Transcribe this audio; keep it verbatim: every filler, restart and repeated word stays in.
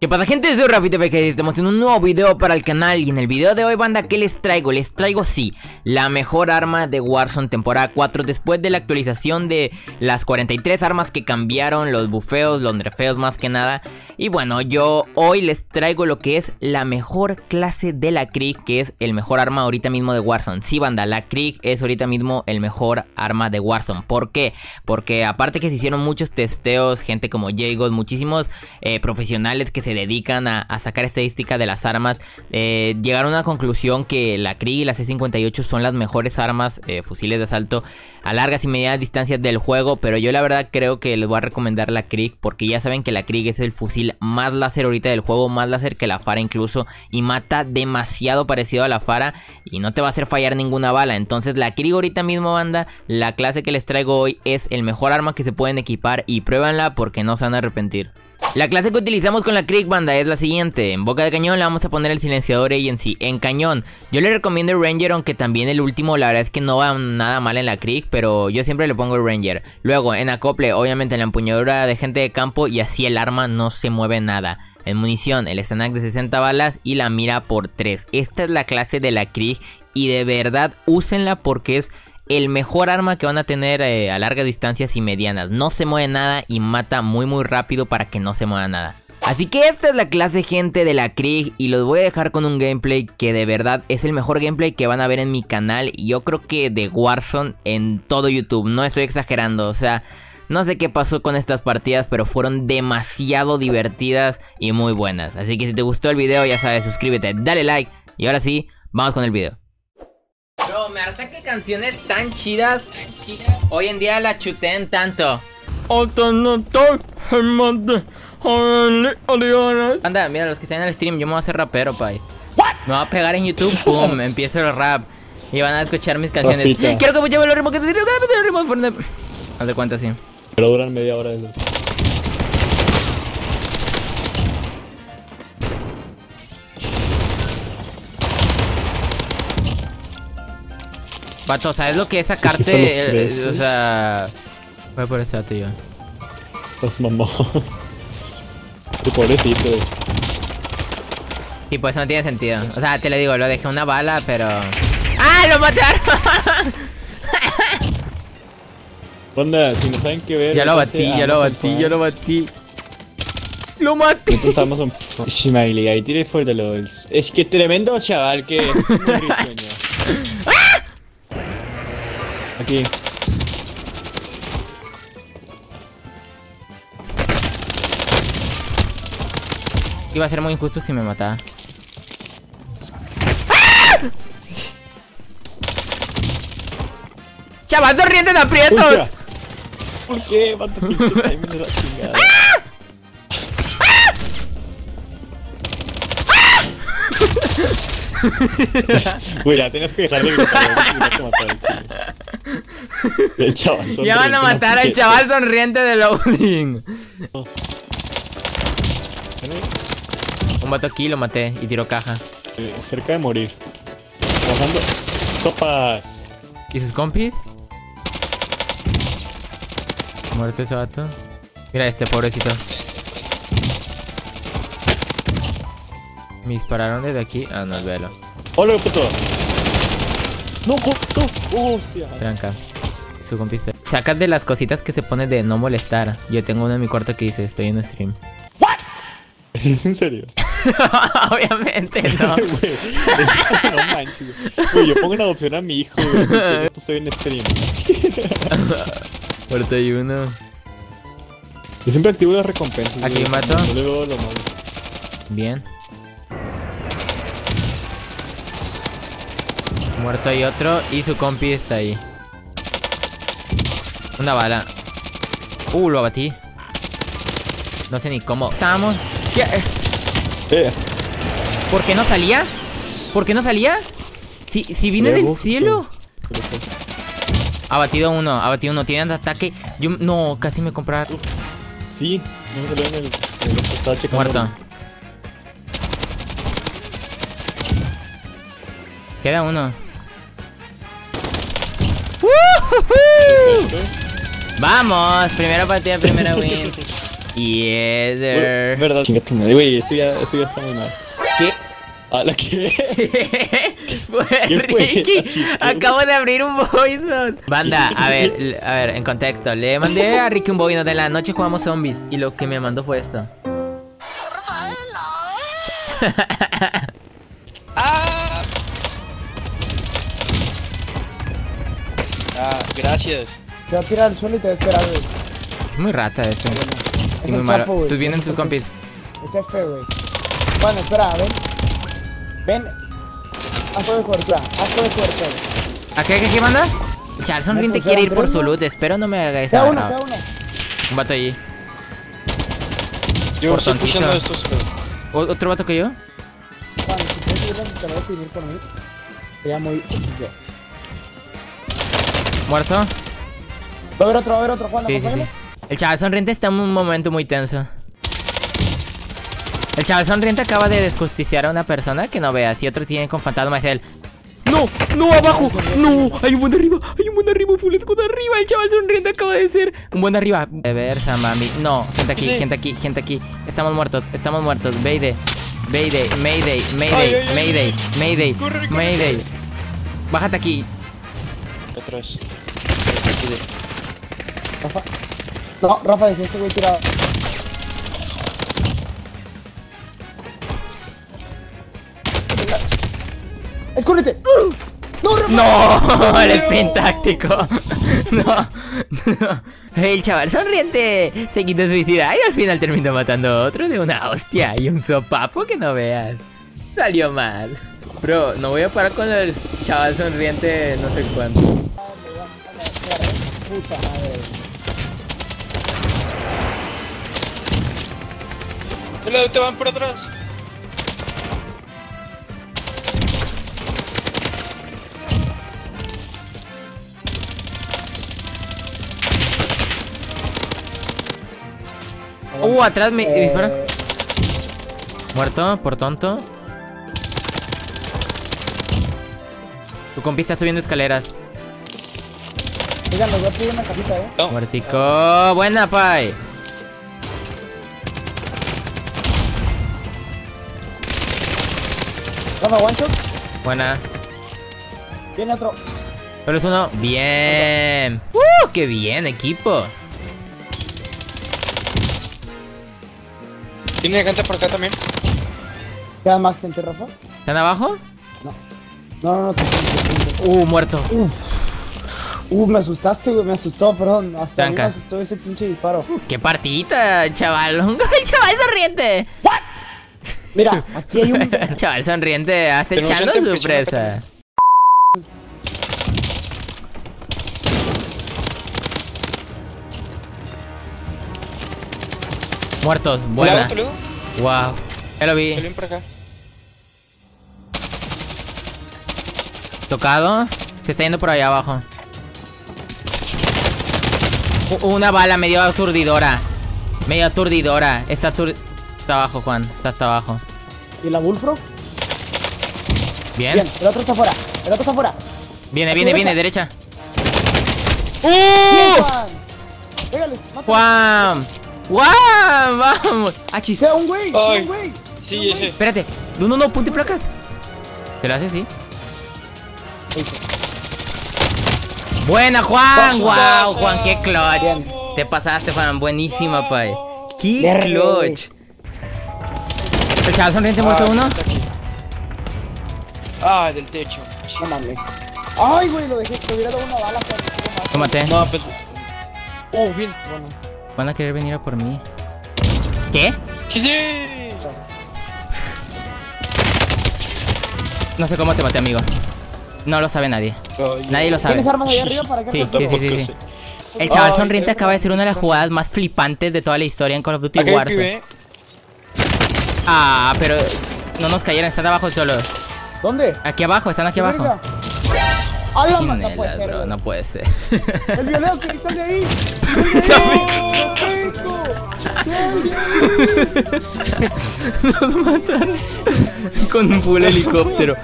¿Qué pasa, gente? Soy Rafi T V G y estamos en un nuevo video para el canal. Y en el video de hoy, banda, ¿qué les traigo? Les traigo, sí, la mejor arma de Warzone temporada cuatro. Después de la actualización de las cuarenta y tres armas que cambiaron, los bufeos, los nerfeos más que nada. Y bueno, yo hoy les traigo lo que es la mejor clase de la Krig, que es el mejor arma ahorita mismo de Warzone. Sí, banda, la Krig es ahorita mismo el mejor arma de Warzone. ¿Por qué? Porque aparte que se hicieron muchos testeos, gente como Jagos, muchísimos eh, profesionales que se dedican a, a sacar estadísticas de las armas, eh, llegaron a la conclusión que la Krig y la C cincuenta y ocho son las mejores armas, eh, fusiles de asalto a largas y medianas distancias del juego. Pero yo la verdad creo que les voy a recomendar la Krig, porque ya saben que la Krig es el fusil más láser ahorita del juego, más láser que la Fara incluso, y mata demasiado parecido a la Fara y no te va a hacer fallar ninguna bala. Entonces la Krig ahorita mismo, banda, la clase que les traigo hoy es el mejor arma que se pueden equipar, y pruébanla porque no se van a arrepentir. La clase que utilizamos con la Krig, banda, es la siguiente. En boca de cañón le vamos a poner el silenciador agency. En cañón yo le recomiendo el Ranger, aunque también el último la verdad es que no va nada mal en la Krig, pero yo siempre le pongo el Ranger. Luego en acople, obviamente en la empuñadura de gente de campo, y así el arma no se mueve nada. En munición, el Stanag de sesenta balas y la mira por tres. Esta es la clase de la Krig y de verdad úsenla porque es el mejor arma que van a tener eh, a largas distancias y medianas. No se mueve nada y mata muy muy rápido para que no se mueva nada. Así que esta es la clase, gente, de la Krig, y los voy a dejar con un gameplay que de verdad es el mejor gameplay que van a ver en mi canal. Y yo creo que de Warzone en todo YouTube, no estoy exagerando, o sea, no sé qué pasó con estas partidas, pero fueron demasiado divertidas y muy buenas. Así que si te gustó el video, ya sabes, suscríbete, dale like, y ahora sí, vamos con el video. Bro, me harta que canciones tan chidas, tan chidas hoy en día la chuteen tanto. Anda, mira, los que están en el stream, yo me voy a hacer rapero, pay. Me voy a pegar en YouTube, pum, empiezo el rap y van a escuchar mis canciones. Rosita. Quiero que me lleve los ritmos que te digo, que me los ritmos. Haz de cuenta, sí. Pero duran media hora de eso. Pato, ¿sabes lo que es sacarte? Tres, eh, o sea... Voy por este dato yo. Los mamó. Qué pobrecito. Tipo, eso no tiene sentido. O sea, te lo digo, lo dejé una bala, pero... ¡Ah! ¡Lo mataron! Onda, si no saben qué ver... Ya lo batí, ya lo batí, ya lo batí. ¡Lo maté! Entonces Amazon... Smiley, ahí tiré fuerte los... Es que tremendo chaval que es. Muy risueño. Aquí. Iba a ser muy injusto si me mataba. ¡Ah! ¡Chaval, sonriente de aprietos! Ucha. ¿Por qué? Mato pinche timing de la chingada. ¡Ah! ¡Ah! ¡Ah! Mira, tenías que dejar de gritar, no te mataba el chile. El chaval ya van a matar al chaval sonriente de loading. Un vato aquí lo maté y tiró caja. Eh, cerca de morir. Bajando. Sopas. ¿Y sus compis? Muerto ese vato. Mira este pobrecito. Me dispararon desde aquí. Ah, no, el velo. ¡Hola, puto! ¡No, no! ¡Hostia! Tranca. Su compista. Sacas de las cositas que se pone de no molestar. Yo tengo uno en mi cuarto que dice estoy en stream. ¿What? ¿En serio? Obviamente no. Wey, es, no manches. Wey, yo pongo en adopción a mi hijo. Wey, estoy en stream. Cuarto y uno. Yo siempre activo las recompensas. Aquí wey, mato. No le veo lo malo. Bien. Muerto hay otro y su compi está ahí. Una bala. Uh, lo abatí. No sé ni cómo. Estábamos. ¿Qué? Eh. ¿Por qué no salía? ¿Por qué no salía? Si, si vine del cielo. Abatido uno, abatido uno. Tienen ataque. Yo no, casi me compraron. Uh, sí, no me salió en el. En el estaba checando. Muerto. Queda uno. ¡Woohoo! Vamos, primera partida, primera win. Yeah, there. Verdad, chinga tu madre, güey, esto ya, esto ya está muy mal. ¿Qué? ¿A la qué? ¿Qué? Fue Ricky. Acabo de abrir un Warzone. Banda, a ver, a ver, en contexto. Le mandé a Ricky un Warzone de la noche, jugamos zombies. Y lo que me mandó fue esto. ah. ah, gracias. Te va a tirar al suelo y te va a esperar, güey. Es muy rata esto. Es y muy malo. Chapo, ¿tú vienen sus compis? Ese es feo, güey. Bueno, espera, ven. Ven. Hazlo de cobertura. Hazlo de cobertura. ¿A qué, qué, qué manda? Charlson Green te quiere ir por su loot. Espero no me haga esa. Uno, uno. Un vato allí. Yo estoy pushando estos, pero... ¿Otro vato que yo? Bueno, si quieres irnos, te lo voy a pedir por mí. Te llamo y... ¿Muerto? Va a haber otro, va a haber otro. Juan, sí, sí, sí. El chaval sonriente está en un momento muy tenso. El chaval sonriente acaba de desjusticiar a una persona que no veas. Y otro tiene con fantasma es él. ¡No! ¡No! ¡Abajo! ¡No! ¡Hay un buen arriba! ¡Hay un buen arriba! ¡Full escudo arriba! El chaval sonriente acaba de ser un buen arriba. Reversa, mami. No, gente aquí, sí. gente aquí, gente aquí. Estamos muertos, estamos muertos. Mayday, Mayday, Mayday, Mayday, ay, ay, Mayday, ay, Mayday, corre, corre, Mayday. Corre. Bájate aquí. Atrás. Rafa. No, Rafa, dejé este güey tirado. ¡Escúrete! ¡No, Rafa! ¡No! ¡No! ¡El sprint táctico! ¡No! ¡No! El chaval sonriente se quitó suicida y al final terminó matando a otro de una hostia y un sopapo que no veas. Salió mal. Bro, no voy a parar con el chaval sonriente no sé cuánto. Puta madre. Te van por atrás. Uh, atrás me eh... dispara. Muerto, por tonto. Tu compi está subiendo escaleras. Oigan, les voy a pedir una capita, eh. No. Muertico, ah. Buena, pai. Toma, one shot. Buena. Viene otro. Pero es uno. Bien. Otro. Uh, qué bien, equipo. ¿Tiene gente por acá también? ¿Queda más gente, Rafa? ¿Están abajo? No. No, no, no. Te... Uh, muerto. Uh. Uh, me asustaste, güey, me asustó, perdón. Hasta a mí me asustó ese pinche disparo. ¡Qué partidita, chaval! ¡El chaval sonriente! ¿What? Mira, aquí hay un... El chaval sonriente acechando su presa. Muertos, buena. Wow. Ya lo vi. Salió por acá. Tocado. Se está yendo por allá abajo. Una bala medio aturdidora. Medio aturdidora. Está, atur... está abajo, Juan. Está hasta abajo. ¿Y la Bullfrog? Bien. Bien. El otro está fuera. El otro está fuera. Viene, viene, viene. Derecha. ¡Uh! Bien, Juan. Pégale, Juan. ¡Guau! ¡Vamos! ¡Ah, chis! ¡Un güey! ¡Un güey! Sí, ese. Espérate. No, no, no. Ponte placas. ¿Te lo haces? Sí. Buena, Juan. ¡Guau! Juan, qué clutch. Te pasaste, Juan. Buenísima, pay. ¡Qué clutch! El chaval sonriente muerto uno. Ah, del techo. No mames. ¡Ay, güey! Lo dejé. Te hubiera dado una bala. Tómate. No, pero... Oh, bien. Bueno. Van a querer venir a por mí. ¿Qué? Sí, sí. No sé cómo te maté, amigo. No lo sabe nadie. Oh, yeah. Nadie lo sabe. ¿Tienes armas allá arriba para que sí, sí, sí, sí, sí. El chaval sonriente acaba de ser una de las jugadas más flipantes de toda la historia en Call of Duty Warzone. Ah, pero no nos cayeron, están abajo solo. ¿Dónde? Aquí abajo, están aquí abajo. Ay, no, no puede ser, bro, no puede ser. El violeo que está de ahí. Nos mataron con un full helicóptero.